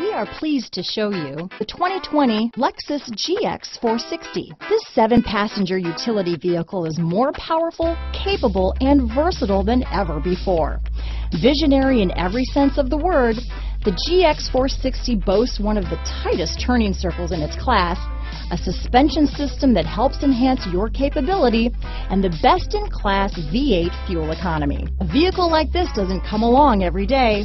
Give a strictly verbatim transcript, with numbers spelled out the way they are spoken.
We are pleased to show you the twenty twenty Lexus G X four sixty. This seven passenger utility vehicle is more powerful, capable, and versatile than ever before. Visionary in every sense of the word, the G X four sixty boasts one of the tightest turning circles in its class, a suspension system that helps enhance your capability, and the best-in-class V eight fuel economy. A vehicle like this doesn't come along every day.